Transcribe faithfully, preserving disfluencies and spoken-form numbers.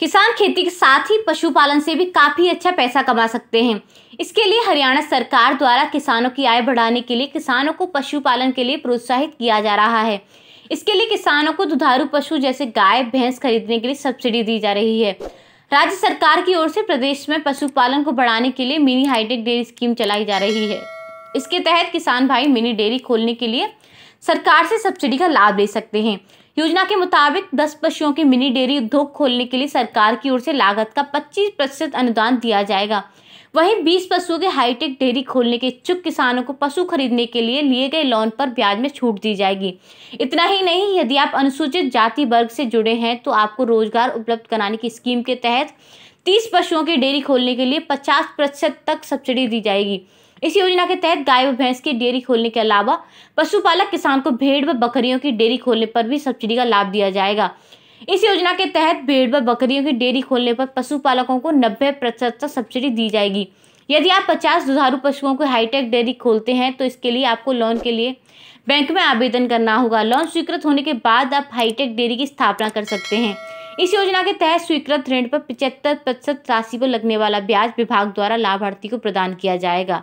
किसान खेती के साथ ही पशुपालन से भी काफ़ी अच्छा पैसा कमा सकते हैं। इसके लिए हरियाणा सरकार द्वारा किसानों की आय बढ़ाने के लिए किसानों को पशुपालन के लिए प्रोत्साहित किया जा रहा है। इसके लिए किसानों को दुधारू पशु जैसे गाय भैंस खरीदने के लिए सब्सिडी दी जा रही है। राज्य सरकार की ओर से प्रदेश में पशुपालन को बढ़ाने के लिए मिनी हाईटेक डेयरी स्कीम चलाई जा रही है। इसके तहत किसान भाई मिनी डेयरी खोलने के लिए सरकार से सब्सिडी का लाभ ले सकते हैं। योजना के मुताबिक दस पशुओं की मिनी डेयरी उद्योग खोलने के लिए सरकार की ओर से लागत का पच्चीस प्रतिशत अनुदान दिया जाएगा। वहीं बीस पशुओं के हाईटेक डेयरी खोलने के इच्छुक किसानों को पशु खरीदने के लिए लिए गए लोन पर ब्याज में छूट दी जाएगी। इतना ही नहीं, यदि आप अनुसूचित जाति वर्ग से जुड़े हैं तो आपको रोजगार उपलब्ध कराने की स्कीम के तहत तीस पशुओं की डेयरी खोलने के लिए पचास प्रतिशत तक सब्सिडी दी जाएगी। इस योजना के तहत गाय व भैंस की डेयरी खोलने के अलावा पशुपालक किसान को भेड़ व बकरियों की डेयरी खोलने पर भी सब्सिडी का लाभ दिया जाएगा। इस योजना के तहत भेड़ व बकरियों की डेयरी खोलने पर पशुपालकों को नब्बे प्रतिशत तक सब्सिडी दी जाएगी। यदि आप पचास दुधारू पशुओं को हाईटेक डेयरी खोलते हैं तो इसके लिए आपको लोन के लिए बैंक में आवेदन करना होगा। लोन स्वीकृत होने के बाद आप हाईटेक डेयरी की स्थापना कर सकते हैं। इस योजना के तहत स्वीकृत ऋण पर पचहत्तर प्रतिशत राशि पर लगने वाला ब्याज विभाग द्वारा लाभार्थी को प्रदान किया जाएगा।